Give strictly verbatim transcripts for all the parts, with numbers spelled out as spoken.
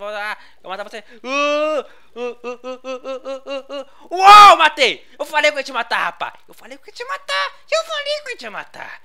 Eu matar você. Uh, uh, uh, uh, uh, uh, uh. Uou, matei! Eu falei que eu ia te matar, rapaz! Eu falei que eu ia te matar! Eu falei que eu ia te matar!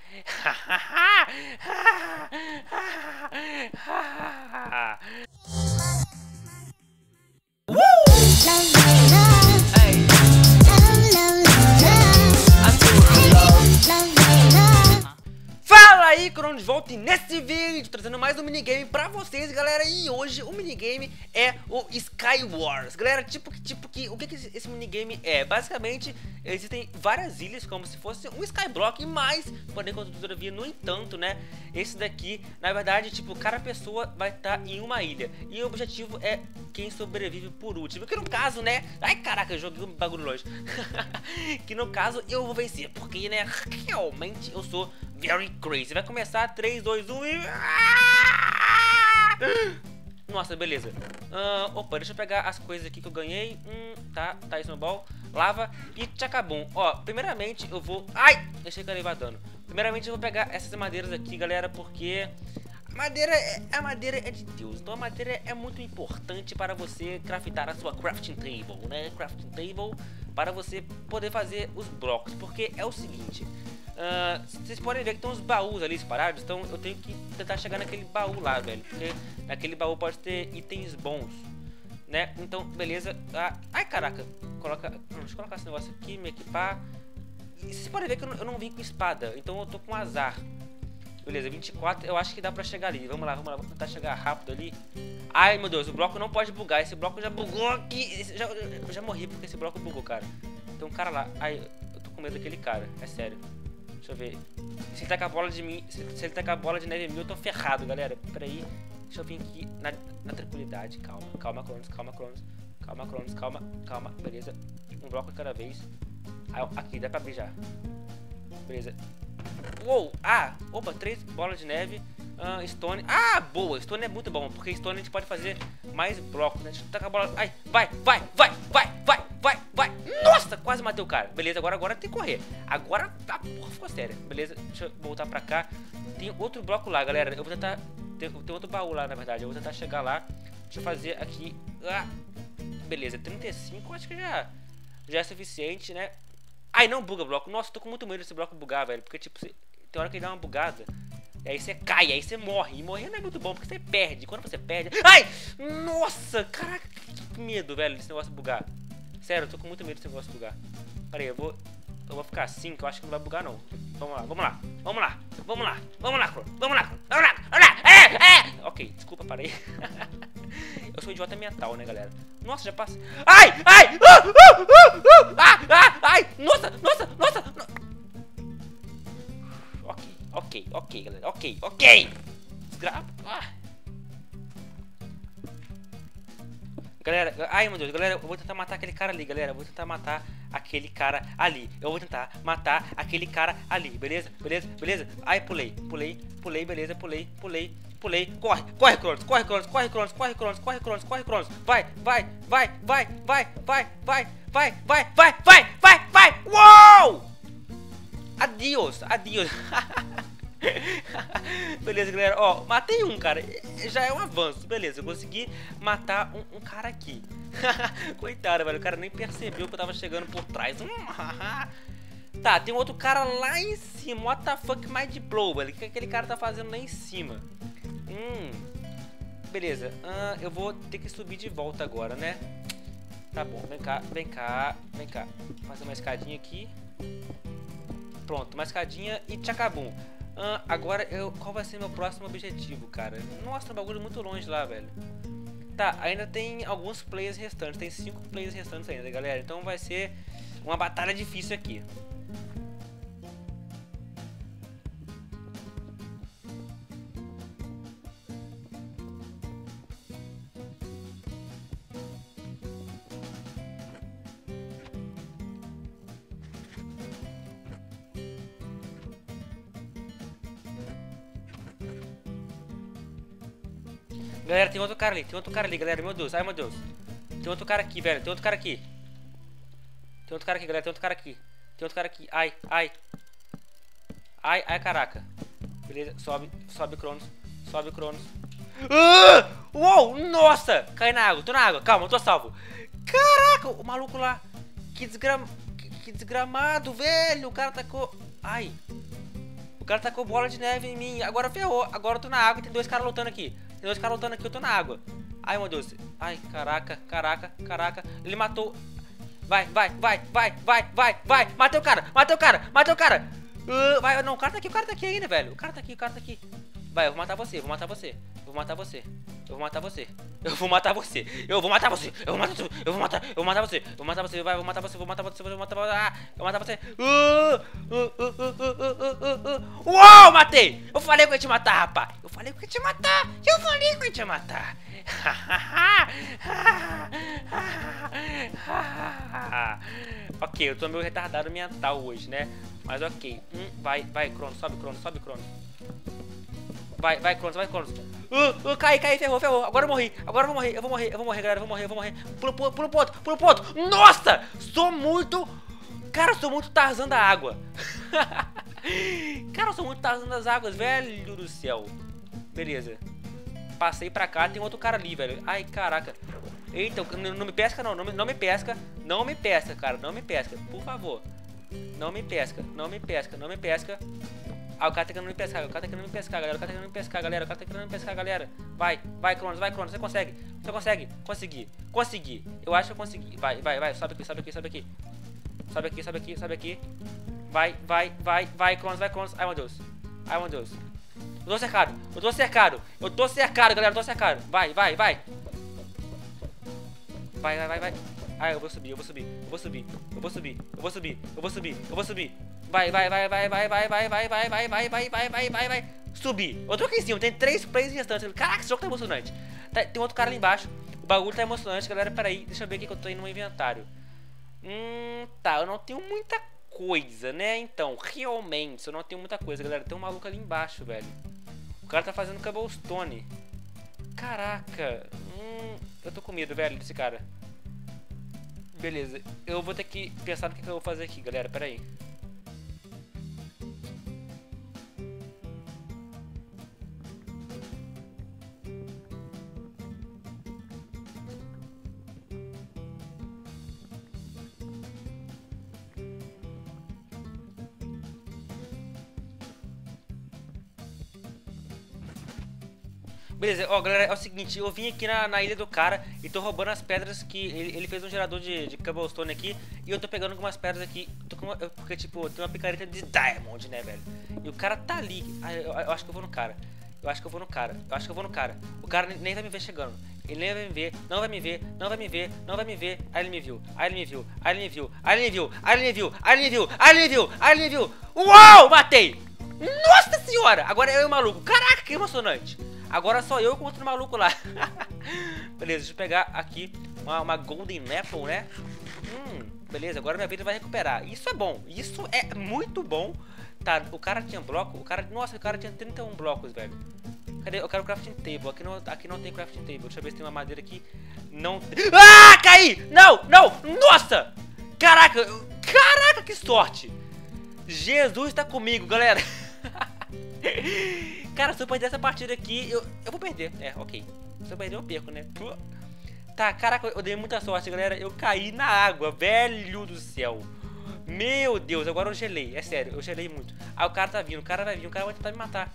Fala aí, Cronos de volta, e nesse vídeo trazendo mais um minigame pra vocês, galera. E hoje o minigame é o Sky Wars. Galera, tipo, tipo que, o que, que esse minigame é? Basicamente, existem várias ilhas como se fosse um Skyblock, mas, porém, contudo, no entanto, né, esse daqui, na verdade, tipo, cada pessoa vai estar tá em uma ilha. E o objetivo é quem sobrevive por último, que no caso, né, ai caraca, eu joguei um bagulho longe. Que no caso, eu vou vencer, porque, né, realmente eu sou very crazy. Vai começar três, dois, um e... Nossa, beleza. Uh, opa, deixa eu pegar as coisas aqui que eu ganhei. Hum, tá, tá, snowball, lava e tchacabum. Ó, primeiramente eu vou... Ai, deixei que eu levar dano. Primeiramente eu vou pegar essas madeiras aqui, galera, porque... Madeira é, a madeira é de Deus, então a madeira é muito importante para você craftar a sua crafting table, né? Crafting table para você poder fazer os blocos, porque é o seguinte... Uh, vocês podem ver que estão os baús ali espalhados, então eu tenho que tentar chegar naquele baú lá, velho, porque naquele baú pode ter itens bons, né? Então, beleza. Ah, ai, caraca. Coloca, deixa eu colocar esse negócio aqui, me equipar. E vocês podem ver que eu não, eu não vim com espada, então eu tô com azar. Beleza, vinte e quatro, eu acho que dá pra chegar ali. Vamos lá, vamos lá, vou tentar chegar rápido ali. Ai, meu Deus, o bloco não pode bugar. Esse bloco já bugou aqui. Esse, já, eu já morri porque esse bloco bugou, cara. Tem um cara lá. Ai, eu tô com medo daquele cara, é sério. Deixa eu ver. Se ele tacar a bola de mim, se ele tacar a bola de neve em mim, eu tô ferrado, galera. Peraí. Deixa eu vir aqui na, na tranquilidade. Calma, calma, Cronos, calma, Cronos. Calma, Cronos, calma, calma. Beleza. Um bloco de cada vez. Ah, aqui, dá pra abrir já. Beleza. Uou! Ah! Opa, três bolas de neve. Uh, stone. Ah, boa! Stone é muito bom, porque stone a gente pode fazer mais blocos, né? Deixa eu tacar a bola. Ai, vai, vai, vai, vai, vai, vai, vai. Nossa, quase matei o cara. Beleza, agora, agora tem que correr. Agora a porra ficou séria. Beleza, deixa eu voltar pra cá. Tem outro bloco lá, galera. Eu vou tentar... Tem, tem outro baú lá, na verdade. Eu vou tentar chegar lá. Deixa eu fazer aqui. Ah, beleza, trinta e cinco. Acho que já, já é suficiente, né? Ai, não buga bloco. Nossa, tô com muito medo desse bloco bugar, velho. Porque, tipo, você, tem hora que ele dá uma bugada. E aí você cai, aí você morre. E morrer não é muito bom, porque você perde. Quando você perde... Ai! Nossa, caraca, que medo, velho, desse negócio bugar. Sério, eu tô com muito medo desse negócio bugar. Pera aí, eu vou... Eu vou ficar assim, que eu acho que não vai bugar, não. Vamos lá, vamos lá, vamos lá, vamos lá, vamos lá, Cronos, vamos lá, vamos lá, vamos lá, é, é. Ok, desculpa, parei. Eu sou idiota mental, né, galera? Nossa, já passa. Ai, ai, uh, uh, uh, uh. Ah, ah, ai, nossa, nossa, nossa. No... Ok, ok, ok, galera, ok, ok. Desgrava. Ah. Galera, ai, meu Deus, galera, eu vou tentar matar aquele cara ali, galera, eu vou tentar matar aquele cara ali, eu vou tentar matar aquele cara ali, beleza, beleza, beleza, ai, pulei, pulei, pulei, beleza, pulei, pulei, pulei, corre, corre, Cronos, corre, Cronos, corre, Cronos, corre, Cronos, corre, Cronos, corre, Cronos, vai, vai, vai, vai, vai, vai, vai, vai, vai, vai, vai, vai, vai, uou, adiós, adiós. Beleza, galera, ó, matei um, cara. Já é um avanço, beleza, eu consegui matar um, um cara aqui. Coitado, velho, o cara nem percebeu que eu tava chegando por trás. Tá, tem um outro cara lá em cima. What the fuck, mind blow, velho. O que aquele cara tá fazendo lá em cima? Hum, beleza. ah, Eu vou ter que subir de volta agora, né? Tá bom, vem cá, vem cá, vem cá. Fazer uma escadinha aqui. Pronto, uma escadinha e tchacabum. Uh, agora, eu, qual vai ser meu próximo objetivo, cara? Nossa, um bagulho muito longe lá, velho. Tá, ainda tem alguns players restantes. Tem cinco players restantes ainda, galera. Então vai ser uma batalha difícil aqui. Galera, tem outro cara ali, tem outro cara ali, galera, meu Deus, ai, meu Deus. Tem outro cara aqui, velho, tem outro cara aqui. Tem outro cara aqui, galera, tem outro cara aqui. Tem outro cara aqui, ai, ai. Ai, ai, caraca. Beleza, sobe, sobe, Cronos, sobe, Cronos. Ah! Uou, nossa, caí na água, tô na água, calma, eu tô salvo. Caraca, o maluco lá, que, desgram... que, que desgramado, velho, o cara tacou, ai, o cara tacou bola de neve em mim, agora ferrou, agora eu tô na água e tem dois caras lutando aqui, tem dois caras lutando aqui, eu tô na água, ai meu Deus, ai, caraca, caraca, caraca, ele matou, vai, vai, vai, vai, vai, vai, vai, matei o cara, matei o cara, matei o cara, uh, vai, não, o cara tá aqui, o cara tá aqui ainda, velho, o cara tá aqui, o cara tá aqui. Vai, eu vou matar você, eu vou matar você, eu vou matar você, eu vou matar você, eu vou matar você, eu vou matar você, eu vou matar você, eu vou matar, eu vou matar você, eu vou matar você, vai, eu vou matar você, eu vou matar você, eu vou matar você, eu vou matar você. Uou, matei! Eu falei que eu ia te matar, rapaz! Eu falei que eu ia te matar! Eu falei que eu ia te matar! Ok, eu tô meio retardado mental hoje, né? Mas ok. Hum, vai, vai, Cronos, sobe, Cronos, sobe, Cronos. Vai, vai, Cronos, vai, Cronos. Uh, uh, cai, cai, ferrou, ferrou. Agora eu morri, agora eu vou morrer, eu vou morrer, eu vou morrer, galera, eu vou morrer, eu vou morrer. Pula, pula, pula pro outro, pula pro outro. Nossa, sou muito... Cara, eu sou muito Tarzan da água. Cara, eu sou muito Tarzan das águas, velho do céu. Beleza. Passei pra cá, tem outro cara ali, velho. Ai, caraca. Eita, não me pesca, não, não me, não me pesca. Não me pesca, cara, não me pesca, por favor. Não me pesca, não me pesca, não me pesca. Ah, o cara tá querendo me pescar, o cara tá querendo me pescar, galera, o cara tá querendo me pescar, galera, o cara tá querendo me pescar, galera. Vai, vai, Cronos, vai, Cronos, você consegue, você consegue, consegui, consegui, eu acho que eu consegui. Vai, vai, vai, sobe aqui, sobe aqui, sobe aqui, sobe aqui, sobe aqui, sobe aqui. Vai, vai, vai, vai, Cronos, vai, Cronos, ai meu Deus, ai meu Deus. Eu tô cercado, eu tô cercado, eu tô cercado, galera, eu tô cercado, vai, vai, vai. Vai, vai, vai, vai. Ai, eu vou subir, eu vou subir, eu vou subir, eu vou subir, eu vou subir, eu vou subir, eu vou subir. Vai, vai, vai, vai, vai, vai, vai, vai, vai, vai, vai, vai, vai, vai, vai, vai. Subir. Eu tô aqui em cima, tem três plays restantes. Caraca, esse jogo tá emocionante. Tá, tem outro cara ali embaixo. O bagulho tá emocionante, galera. Peraí, deixa eu ver o que eu tô aí no inventário. Hum, tá, eu não tenho muita coisa, né? Então, realmente, eu não tenho muita coisa, galera. Tem um maluco ali embaixo, velho. O cara tá fazendo cobblestone. Caraca. Hum, eu tô com medo, velho, desse cara. Beleza, eu vou ter que pensar no que, que eu vou fazer aqui, galera, peraí. Beleza, ó galera, é o seguinte, eu vim aqui na, na ilha do cara e tô roubando as pedras que ele, ele fez um gerador de, de cobblestone aqui. E eu tô pegando algumas pedras aqui, tô com uma, porque tipo, tem uma picareta de diamond, né, velho? E o cara tá ali, ah, eu, eu acho que eu vou no cara, eu acho que eu vou no cara, eu acho que eu vou no cara. O cara nem, nem vai me ver chegando, ele nem vai me ver, não vai me ver, não vai me ver, não vai me ver. Aí ele me viu, aí ele me viu, aí ele me viu, aí ele me viu, aí ele me viu, aí ele me viu, aí ele me viu, aí ele me viu. Uau, matei! Nossa senhora, agora eu e o maluco, caraca, que emocionante. Agora só eu contra o maluco lá. Beleza, deixa eu pegar aqui uma, uma Golden Apple, né? Hum, beleza, agora minha vida vai recuperar. Isso é bom, isso é muito bom. Tá, o cara tinha bloco, o cara... Nossa, o cara tinha trinta e um blocos, velho. Cadê? Eu quero crafting table, aqui não, aqui não tem crafting table. Deixa eu ver se tem uma madeira aqui. Não tem... Ah, caí! Não, não, nossa! Caraca, caraca, que sorte! Jesus tá comigo, galera. Cara, se eu perder essa partida aqui, eu, eu vou perder. É, ok. Se eu perder, eu perco, né? Puh. Tá, caraca, eu dei muita sorte, galera. Eu caí na água, velho do céu. Meu Deus, agora eu gelei. É sério, eu gelei muito. Ah, o cara tá vindo, o cara vai vir, o cara vai tentar me matar.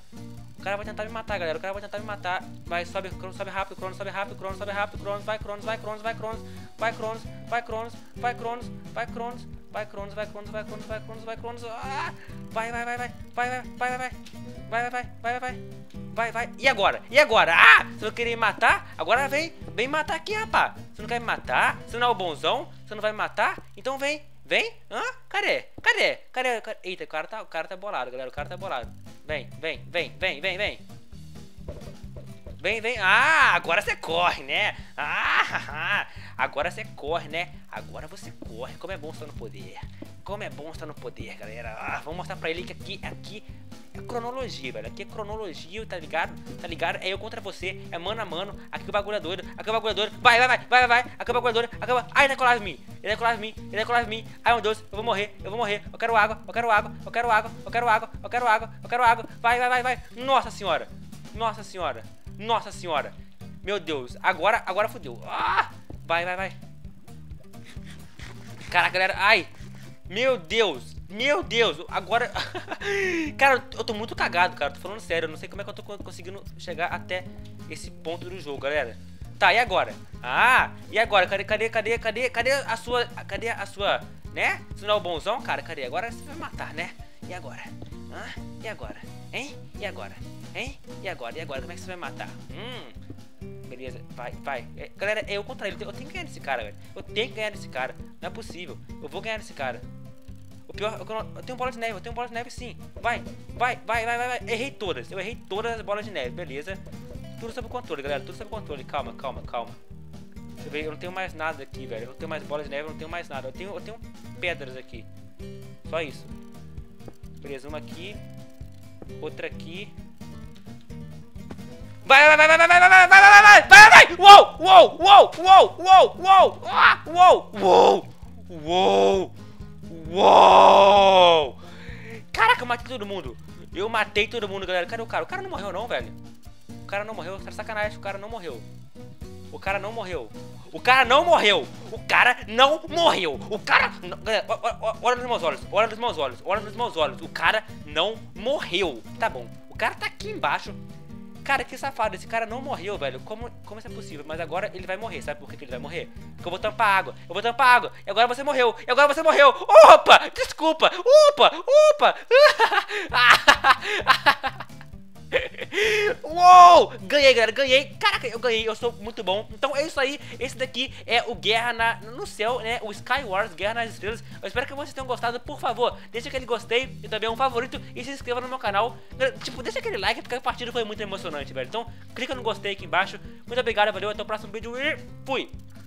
O cara vai tentar me matar, galera. O cara vai tentar me matar. Vai, sobe, Cronos, sobe rápido, Cronos, sobe rápido, Cronos, sobe rápido, Cronos. Vai, Cronos, vai, Cronos, vai, Cronos. Vai, Cronos, vai, Cronos, vai, Cronos, vai, Cronos. Vai, Cronos, vai, Cronos, vai, Cronos, vai, Cronos, vai, Cronos. Ah! Vai, vai, vai, vai, vai, vai, vai, vai, vai, vai, vai, vai, vai, vai, vai. E agora? E agora? Ah! Você vai querer me matar? Agora vem, vem matar aqui, rapá. Você não quer me matar? Você não é o bonzão? Você não vai me matar? Então vem, vem. Hã? Cadê? Cadê? Cadê? Eita, o cara tá, o cara tá bolado, galera. O cara tá bolado. Vem, vem, vem, vem, vem, vem. Vem, vem. Ah, agora você corre, né? Ah, agora você corre, né? Agora você corre. Como é bom estar no poder. Como é bom estar no poder, galera. Ah, vamos mostrar pra ele que aqui, aqui é cronologia, velho. Aqui é cronologia, tá ligado? Tá ligado? É eu contra você. É mano a mano. Aqui o bagulho é doido. Aqui o bagulho é doido. Vai, vai, vai, vai, vai. Aqui o bagulho é doido. Acaba. Ai, ele vai colar em mim. Ele vai colar em mim. Ele vai colar em mim. Ai, meu Deus. Eu vou morrer. Eu vou morrer. Eu quero água. Eu quero água. Eu quero água. Eu quero água. Eu quero água. Eu quero água. Vai, vai, vai, vai. Nossa senhora. Nossa senhora. Nossa senhora. Meu Deus. Agora, agora fodeu. Ah! Vai, vai, vai. Caraca, galera. Ai. Meu Deus. Meu Deus. Agora... Cara, eu tô muito cagado, cara. Tô falando sério. Eu não sei como é que eu tô conseguindo chegar até esse ponto do jogo, galera. Tá, e agora? Ah, e agora? Cadê, cadê, cadê, cadê? Cadê a sua... Cadê a sua... Né? Se não é o bonzão, cara, cadê? Agora você vai matar, né? E agora? Ah, e agora? Hein? E agora? Hein? E agora? E agora? Como é que você vai matar? Hum... Beleza, vai, vai. É, galera, eu contra ele. Eu tenho que ganhar desse cara, velho. Eu tenho que ganhar desse cara. Não é possível. Eu vou ganhar desse cara. O pior... Eu, eu tenho bola de neve. Eu tenho bola de neve, sim. Vai, vai, vai, vai, vai. Errei todas. Eu errei todas as bolas de neve. Beleza. Tudo sob controle, galera. Tudo sob controle. Calma, calma, calma. Deixa eu ver. Eu não tenho mais nada aqui, velho. Eu não tenho mais bola de neve. Eu não tenho mais nada. Eu tenho, eu tenho pedras aqui. Só isso. Beleza, uma aqui. Outra aqui. Vai, vai, vai, vai, vai, vai, vai, vai, vai, vai, vai, vai, vai. Uou, uou, uou, uou, uou, uou. Ah, uou, uou, uou, uou. Caraca, eu matei todo mundo. Eu matei todo mundo, galera. Cadê o cara? O cara não morreu não, velho. O cara não morreu. Tá sacanagem, o cara não morreu. O cara não morreu. O cara não morreu. O cara não morreu. O cara... Não... Olha nos meus olhos. Olha nos meus olhos. Olha nos meus olhos. O cara não morreu. Tá bom. O cara tá aqui embaixo. Cara, que safado. Esse cara não morreu, velho. Como, como isso é possível? Mas agora ele vai morrer. Sabe por que ele vai morrer? Porque eu vou tampar água. Eu vou tampar água. E agora você morreu. E agora você morreu. Opa! Desculpa. Opa! Opa! Uou! Ganhei, galera, ganhei. Caraca, eu ganhei, eu sou muito bom. Então é isso aí, esse daqui é o Guerra na, no Céu, né, o Sky Wars Guerra nas Estrelas. Eu espero que vocês tenham gostado. Por favor, deixa aquele gostei e também um favorito. E se inscreva no meu canal. Tipo, deixa aquele like, porque a partida foi muito emocionante, velho. Então clica no gostei aqui embaixo. Muito obrigado, valeu, até o próximo vídeo e fui!